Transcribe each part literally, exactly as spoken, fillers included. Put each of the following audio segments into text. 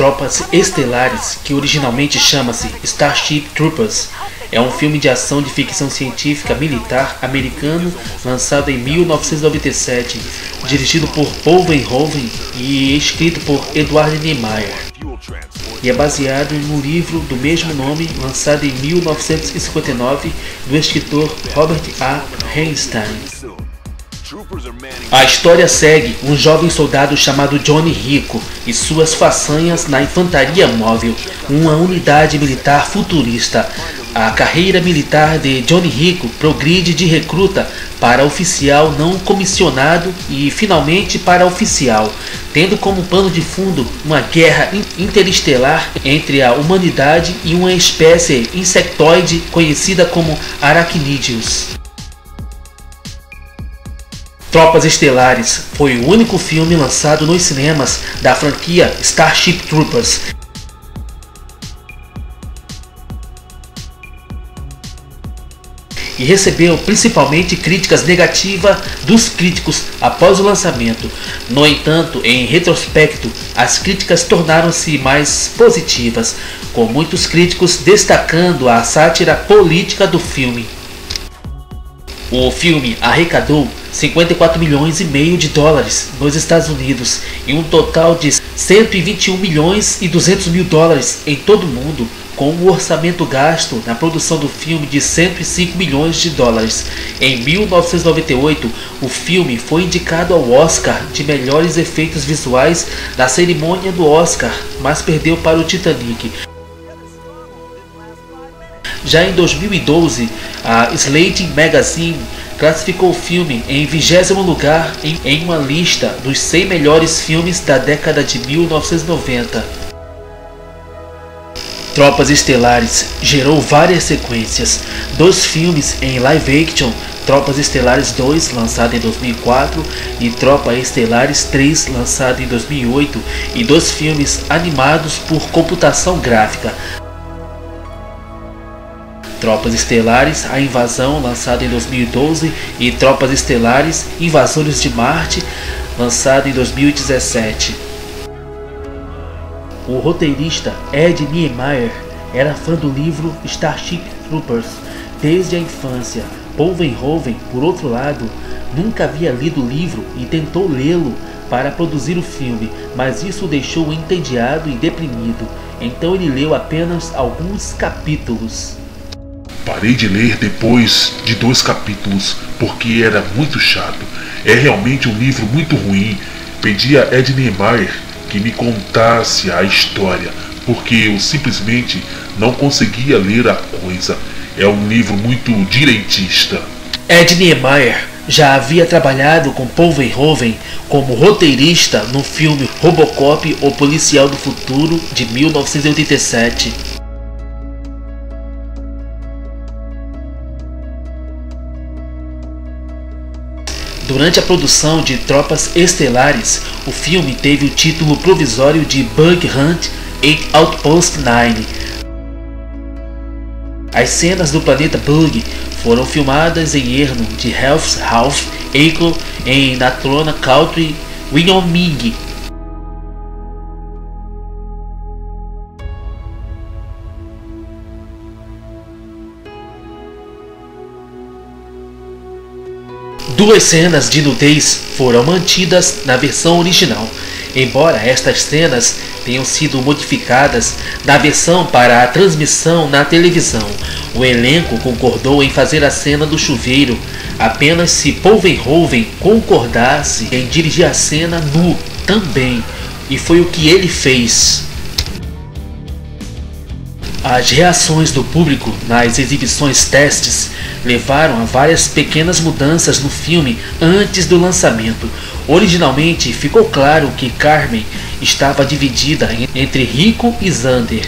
Tropas Estelares, que originalmente chama-se Starship Troopers, é um filme de ação de ficção científica militar americano lançado em mil novecentos e noventa e sete, dirigido por Paul Verhoeven e escrito por Edward Meyer, e é baseado no livro do mesmo nome lançado em mil novecentos e cinquenta e nove do escritor Robert A. Heinlein. A história segue um jovem soldado chamado Johnny Rico e suas façanhas na Infantaria Móvel, uma unidade militar futurista. A carreira militar de Johnny Rico progride de recruta para oficial não comissionado e finalmente para oficial, tendo como pano de fundo uma guerra interestelar entre a humanidade e uma espécie insectoide conhecida como Aracnídeos. Tropas Estelares foi o único filme lançado nos cinemas da franquia Starship Troopers. E recebeu principalmente críticas negativas dos críticos após o lançamento. No entanto, em retrospecto, as críticas tornaram-se mais positivas, com muitos críticos destacando a sátira política do filme. O filme arrecadou cinquenta e quatro milhões e meio de dólares nos Estados Unidos e um total de cento e vinte e um milhões e duzentos mil dólares em todo o mundo, com um orçamento gasto na produção do filme de cento e cinco milhões de dólares. Em mil novecentos e noventa e oito, o filme foi indicado ao Oscar de melhores efeitos visuais na cerimônia do Oscar, mas perdeu para o Titanic. Já em dois mil e doze, a Slate Magazine classificou o filme em vigésimo lugar em uma lista dos cem melhores filmes da década de mil novecentos e noventa. Tropas Estelares gerou várias sequências, dois filmes em live action, Tropas Estelares dois, lançado em dois mil e quatro, e Tropas Estelares três, lançado em dois mil e oito, e dois filmes animados por computação gráfica. Tropas Estelares, A Invasão, lançado em dois mil e doze, e Tropas Estelares, Invasores de Marte, lançado em dois mil e dezessete. O roteirista Ed Neumeier era fã do livro Starship Troopers desde a infância. Paul Verhoeven, por outro lado, nunca havia lido o livro e tentou lê-lo para produzir o filme, mas isso o deixou entediado e deprimido, então ele leu apenas alguns capítulos. Parei de ler depois de dois capítulos, porque era muito chato. É realmente um livro muito ruim. Pedi a Ed Neumeier que me contasse a história, porque eu simplesmente não conseguia ler a coisa. É um livro muito direitista. Ed Neumeier já havia trabalhado com Paul Verhoeven como roteirista no filme Robocop, O Policial do Futuro, de mil novecentos e oitenta e sete. Durante a produção de Tropas Estelares, o filme teve o título provisório de Bug Hunt em Outpost nove. As cenas do planeta Bug foram filmadas em ermo de Half Half's Echo em Natrona County, Wyoming. Duas cenas de nudez foram mantidas na versão original, embora estas cenas tenham sido modificadas na versão para a transmissão na televisão. O elenco concordou em fazer a cena do chuveiro, apenas se Paul Verhoeven concordasse em dirigir a cena nu também, e foi o que ele fez. As reações do público nas exibições testes levaram a várias pequenas mudanças no filme antes do lançamento. Originalmente, ficou claro que Carmen estava dividida entre Rico e Xander.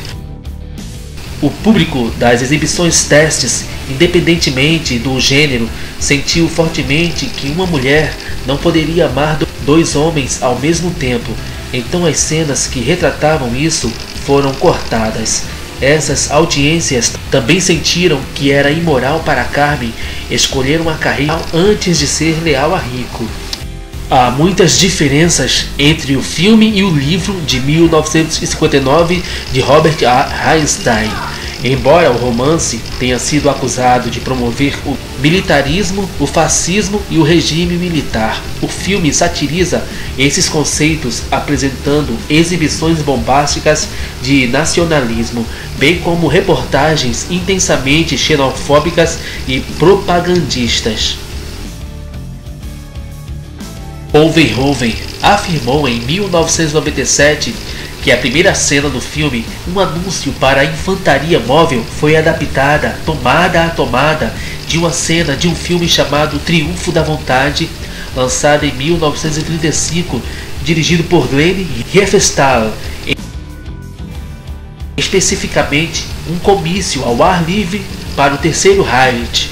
O público das exibições testes, independentemente do gênero, sentiu fortemente que uma mulher não poderia amar dois homens ao mesmo tempo, então as cenas que retratavam isso foram cortadas. Essas audiências também sentiram que era imoral para Carmen escolher uma carreira antes de ser leal a Rico. Há muitas diferenças entre o filme e o livro de mil novecentos e cinquenta e nove de Robert A. Heinlein. Embora o romance tenha sido acusado de promover o militarismo, o fascismo e o regime militar, o filme satiriza esses conceitos apresentando exibições bombásticas de nacionalismo, bem como reportagens intensamente xenofóbicas e propagandistas. Paul Verhoeven afirmou em mil novecentos e noventa e sete que a primeira cena do filme, um anúncio para a Infantaria Móvel, foi adaptada, tomada a tomada, de uma cena de um filme chamado Triunfo da Vontade, lançado em mil novecentos e trinta e cinco, dirigido por Glenn Riefstahl. Especificamente, um comício ao ar livre para o terceiro Reich.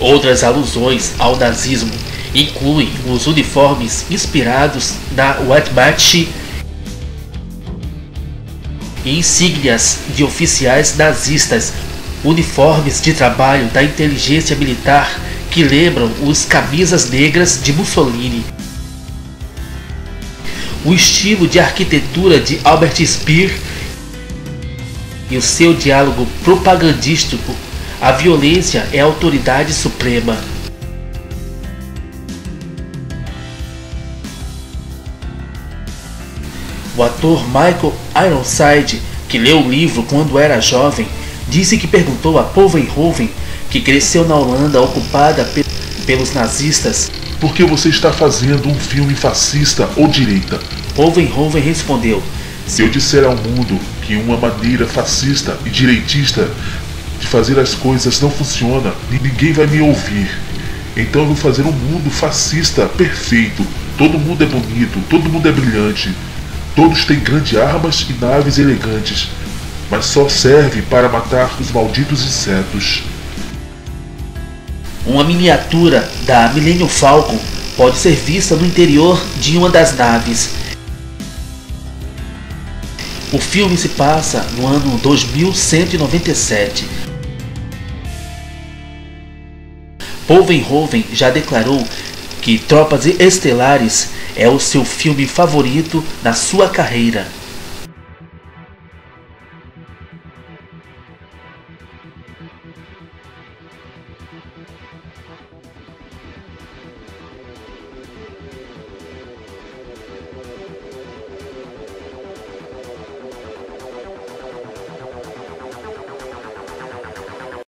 Outras alusões ao nazismo incluem os uniformes inspirados na Wehrmacht e insígnias de oficiais nazistas, uniformes de trabalho da inteligência militar que lembram os camisas negras de Mussolini, o estilo de arquitetura de Albert Speer e o seu diálogo propagandístico. A violência é a autoridade suprema. O ator Michael Ironside, que leu o livro quando era jovem, disse que perguntou a Paul Verhoeven, que cresceu na Holanda ocupada pe- pelos nazistas, por que você está fazendo um filme fascista ou direita? Paul Verhoeven respondeu: se eu disser ao mundo que uma maneira fascista e direitista de fazer as coisas não funciona, ninguém vai me ouvir. Então eu vou fazer um mundo fascista perfeito. Todo mundo é bonito, todo mundo é brilhante, todos têm grandes armas e naves elegantes, mas só serve para matar os malditos insetos. Uma miniatura da Millennium Falcon pode ser vista no interior de uma das naves. O filme se passa no ano dois mil cento e noventa e sete. Paul Verhoeven já declarou que Tropas Estelares é o seu filme favorito na sua carreira.